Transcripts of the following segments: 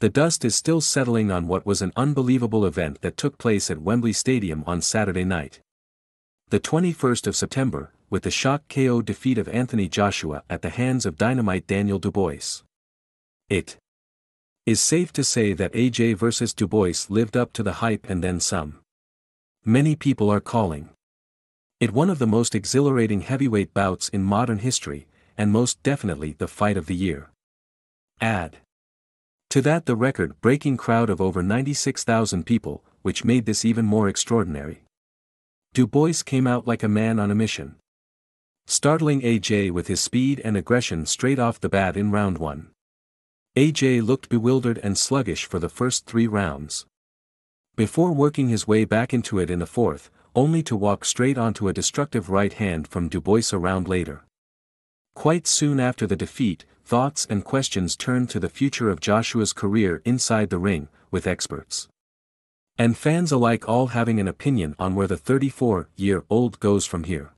The dust is still settling on what was an unbelievable event that took place at Wembley Stadium on Saturday night. The 21st of September, with the shock KO defeat of Anthony Joshua at the hands of Dynamite Daniel Dubois. It is safe to say that AJ vs. Dubois lived up to the hype and then some. Many people are calling it one of the most exhilarating heavyweight bouts in modern history, and most definitely the fight of the year. Add to that the record-breaking crowd of over 96,000 people, which made this even more extraordinary. Dubois came out like a man on a mission, startling AJ with his speed and aggression straight off the bat in round one. AJ looked bewildered and sluggish for the first three rounds, before working his way back into it in the fourth, only to walk straight onto a destructive right hand from Dubois a round later. Quite soon after the defeat, thoughts and questions turned to the future of Joshua's career inside the ring, with experts and fans alike all having an opinion on where the 34-year-old goes from here.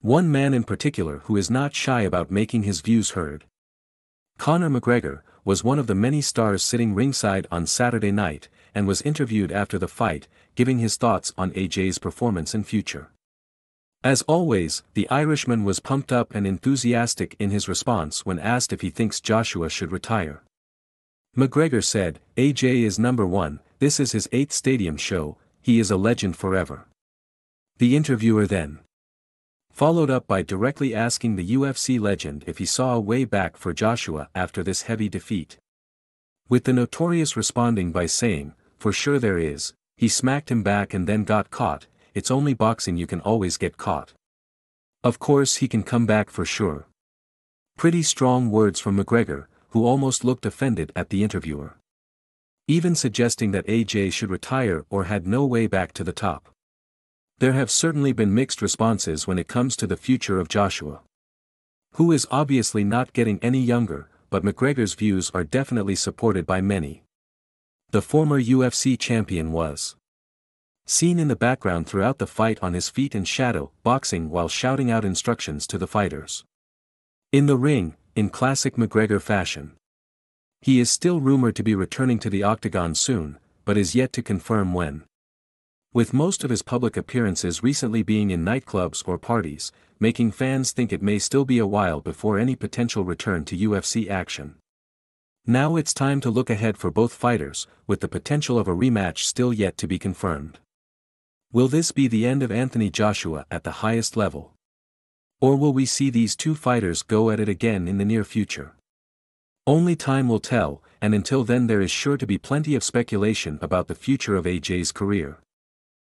One man in particular who is not shy about making his views heard, Conor McGregor, was one of the many stars sitting ringside on Saturday night, and was interviewed after the fight, giving his thoughts on AJ's performance and future. As always, the Irishman was pumped up and enthusiastic in his response when asked if he thinks Joshua should retire. McGregor said, "AJ is number one, this is his 8th stadium show, he is a legend forever." The interviewer then followed up by directly asking the UFC legend if he saw a way back for Joshua after this heavy defeat, with the notorious responding by saying, "For sure there is, he smacked him back and then got caught, it's only boxing, you can always get caught. Of course he can come back for sure." Pretty strong words from McGregor, who almost looked offended at the interviewer, even suggesting that AJ should retire or had no way back to the top. There have certainly been mixed responses when it comes to the future of Joshua, who is obviously not getting any younger, but McGregor's views are definitely supported by many. The former UFC champion was seen in the background throughout the fight on his feet and shadow boxing while shouting out instructions to the fighters in the ring, in classic McGregor fashion. He is still rumored to be returning to the Octagon soon, but is yet to confirm when, with most of his public appearances recently being in nightclubs or parties, making fans think it may still be a while before any potential return to UFC action. Now it's time to look ahead for both fighters, with the potential of a rematch still yet to be confirmed. Will this be the end of Anthony Joshua at the highest level? Or will we see these two fighters go at it again in the near future? Only time will tell, and until then there is sure to be plenty of speculation about the future of AJ's career.